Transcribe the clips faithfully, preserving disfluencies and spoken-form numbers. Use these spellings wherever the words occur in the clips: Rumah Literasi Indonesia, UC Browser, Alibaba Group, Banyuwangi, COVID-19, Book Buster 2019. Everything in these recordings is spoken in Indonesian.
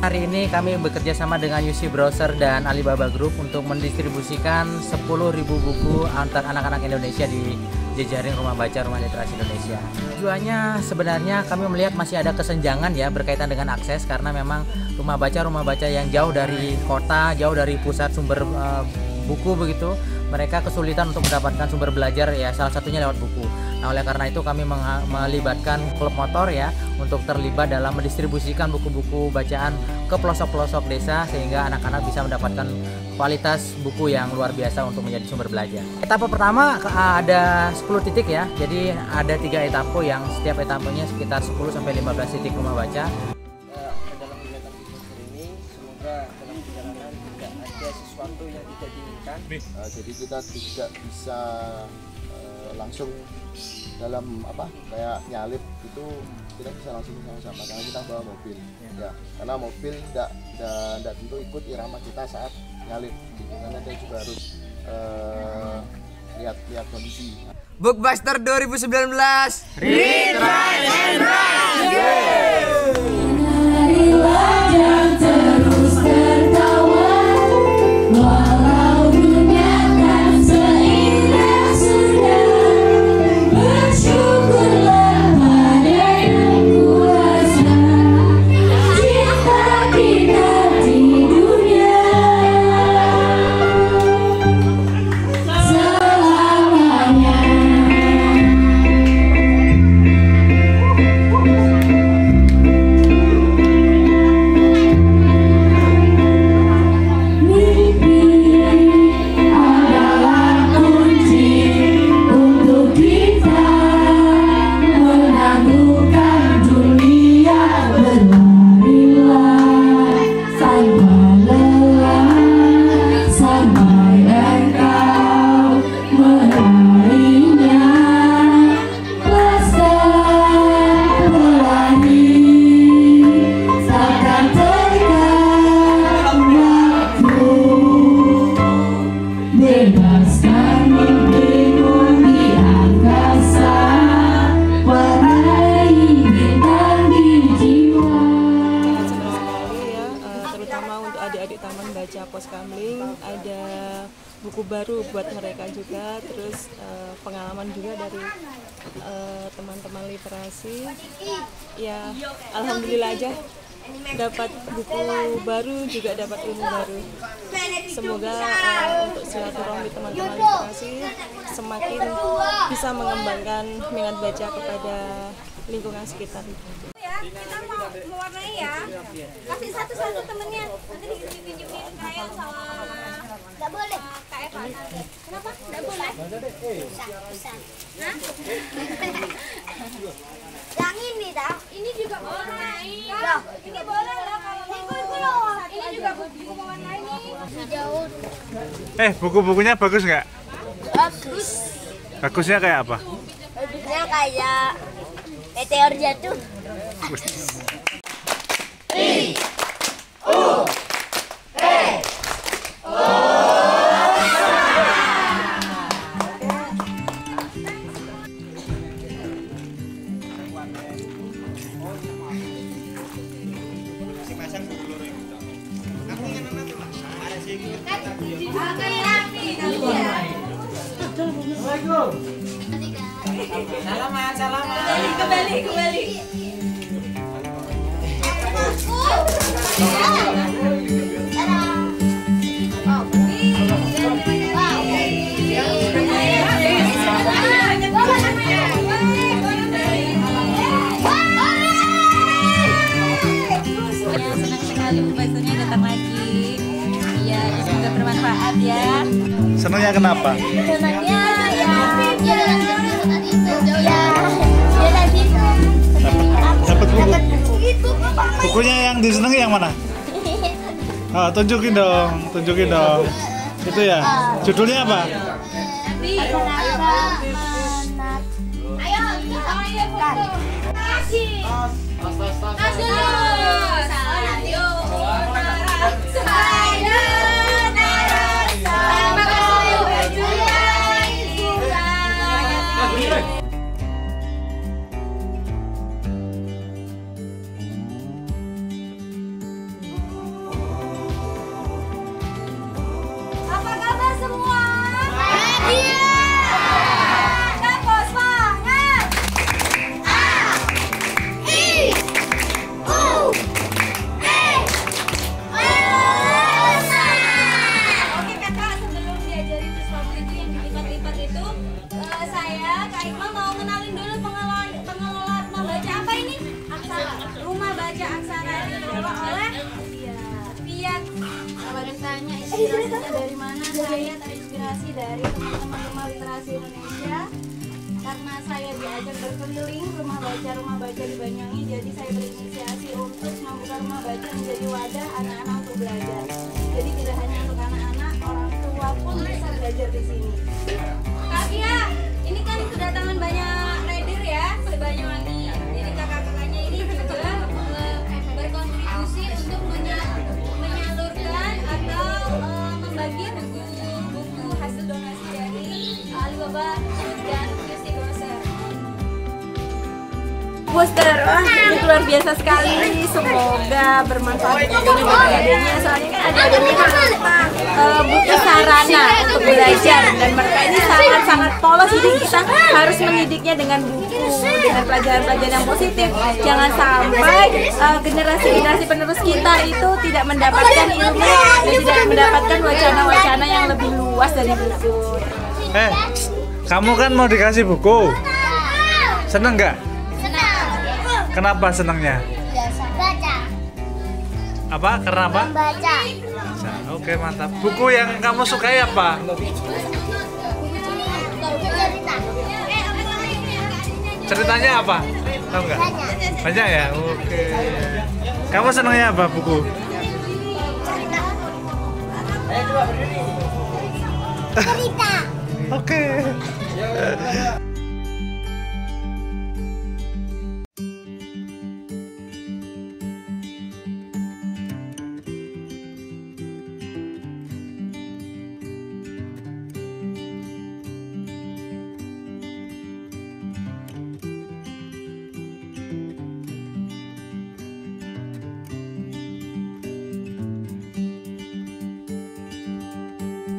Hari ini kami bekerja sama dengan U C Browser dan Alibaba Group untuk mendistribusikan sepuluh ribu buku antar anak-anak Indonesia di jejaring rumah baca Rumah Literasi Indonesia. Tujuannya sebenarnya kami melihat masih ada kesenjangan ya berkaitan dengan akses, karena memang rumah baca rumah baca yang jauh dari kota, jauh dari pusat sumber uh, buku begitu, mereka kesulitan untuk mendapatkan sumber belajar ya, salah satunya lewat buku. Nah, oleh karena itu kami melibatkan klub motor ya untuk terlibat dalam mendistribusikan buku-buku bacaan ke pelosok-pelosok desa, sehingga anak-anak bisa mendapatkan kualitas buku yang luar biasa untuk menjadi sumber belajar. Etapa pertama ada sepuluh titik ya, jadi ada tiga etape yang setiap etapenya sekitar sepuluh sampai lima belas titik rumah baca. Sesuatu yang tidak diinginkan, uh, jadi kita tidak bisa uh, langsung dalam apa kayak nyalip itu, kita bisa langsung sama-sama karena kita bawa mobil ya, ya. Karena mobil tidak tidak tentu ikut irama kita saat nyalip, karena dia juga harus uh, lihat-lihat kondisi. Book Buster dua ribu sembilan belas Read, Write, and Run! Yeah! Ada buku baru buat mereka juga, terus uh, pengalaman juga dari teman-teman uh, literasi ya. Alhamdulillah aja dapat buku baru, juga dapat ilmu baru. Semoga uh, untuk silaturahmi teman-teman literasi semakin bisa mengembangkan minat baca kepada lingkungan sekitar. Kita mau mewarnai ya, kasih satu-satu temennya, nanti ditunjukin kayak sama nggak boleh Kak Eva. Kenapa? Nggak boleh? Bisa, nah? Yang ini tau, ini juga mewarnai loh, ini boleh loh kalau ikut loh, ini juga buku mewarnai hijau. Eh, buku-bukunya bagus nggak? Bagus. Bagusnya kayak apa? Bagusnya kayak meteor jatuh. I U T O. Salam, salam. Kembali, kembali. Senang sekali buku-bukunya datang lagi. Ya, semoga bermanfaat ya. Senangnya kenapa? Senangnya ya. Bukunya yang disenangi yang mana? Oh, tunjukin dong, tunjukin dong. Itu ya. Judulnya apa? saya terinspirasi dari teman-teman Rumah Literasi Indonesia, karena saya diajak berkeliling rumah baca rumah baca di Banyuwangi, jadi saya berinisiasi untuk membuka rumah baca menjadi wadah anak-anak untuk belajar. Jadi tidak hanya untuk anak-anak, orang tua pun bisa belajar di sini. Kak Fia, ini kan kedatangan banyak rider ya di Banyuwangi. Jadi kakak-kakaknya ini juga berkontribusi untuk menyalurkan atau uh, membagi buku-buku hasil donasi dari Alibaba dan U C Browser. Booster, wah ini luar biasa sekali. Semoga bermanfaat untuk adik-adiknya. Soalnya kan adik-adiknya kan uh, butuh sarana untuk belajar, dan mereka ini sangat-sangat polos. Jadi kita harus mendidiknya dengan buku, dengan pelajaran-pelajaran yang positif. Jangan sampai generasi-generasi uh, penerus kita itu tidak mendapatkan ilmu dan tidak mendapatkan wacana-wacana yang lebih luas dari buku. Eh, kamu kan mau dikasih buku, seneng nggak? Seneng. Kenapa senengnya? Baca. Apa? Karena apa? Baca. Oke, mantap. Buku yang kamu sukai apa? Ceritanya apa? Tahu nggak? Banyak ya. Oke. Kamu senangnya apa buku? Cerita. Oke.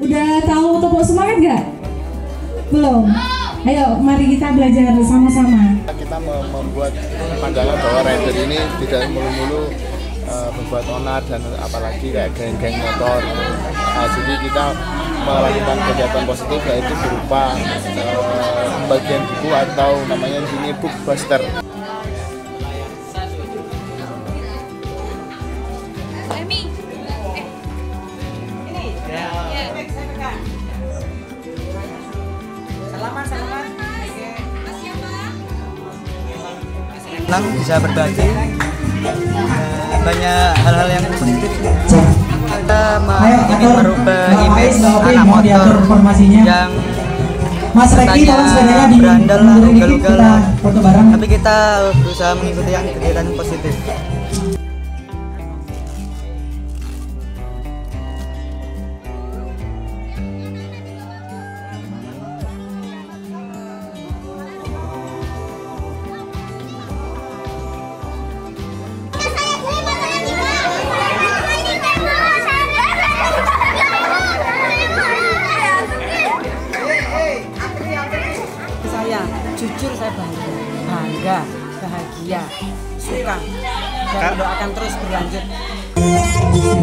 Udah tahu tepuk semangat nggak? Belum? Ayo, mari kita belajar bersama-sama. Kita membuat pandangan bahwa rider ini tidak mulu-mulu uh, membuat onar dan apalagi kayak geng-geng motor. Nah, jadi kita melakukan kegiatan positif, yaitu berupa uh, pembagian buku atau namanya ini Book Buster. Senang bisa berbagi, banyak hal-hal yang positif. Kita mau ini merubah image anak motor yang katanya berandal lah, ugal-ugal lah, tapi kita berusaha mengikuti yang kegiatan positif. Jujur saya bangga, bangga, bahagia, suka, dan doakan terus berlanjut.